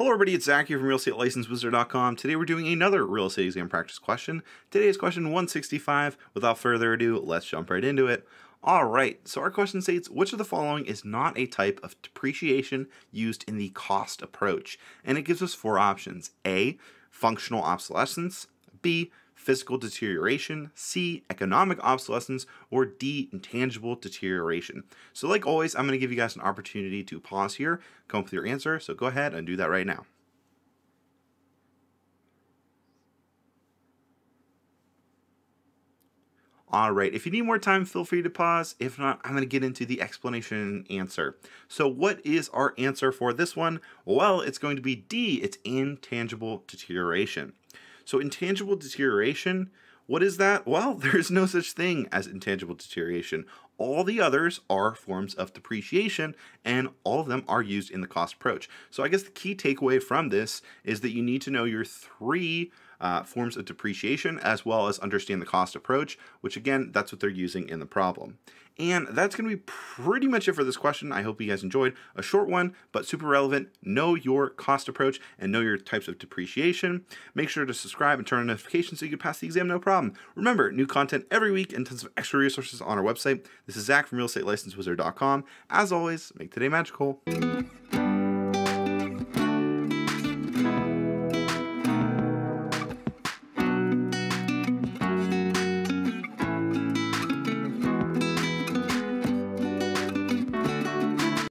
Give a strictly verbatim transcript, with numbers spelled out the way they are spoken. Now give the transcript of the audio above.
Hello everybody, it's Zach here from real estate license wizard dot com. Today we're doing another real estate exam practice question. Today is question one sixty-five. Without further ado, let's jump right into it. All right, so our question states, which of the following is not a type of depreciation used in the cost approach? And it gives us four options. A, functional obsolescence. B, physical deterioration, C, economic obsolescence, or D, intangible deterioration. So like always, I'm going to give you guys an opportunity to pause here, come up with your answer, so go ahead and do that right now. All right, if you need more time, feel free to pause. If not, I'm going to get into the explanation and answer. So what is our answer for this one? Well, it's going to be D, it's intangible deterioration. So intangible deterioration, what is that? Well, there is no such thing as intangible deterioration. All the others are forms of depreciation, and all of them are used in the cost approach. So I guess the key takeaway from this is that you need to know your three uh, forms of depreciation, as well as understand the cost approach, which again, that's what they're using in the problem. And that's going to be pretty much it for this question. I hope you guys enjoyed. A short one, but super relevant. Know your cost approach and know your types of depreciation. Make sure to subscribe and turn on notifications so you can pass the exam no problem. Remember, new content every week and tons of extra resources on our website. This is Zach from real estate license wizard dot com. As always, make today magical.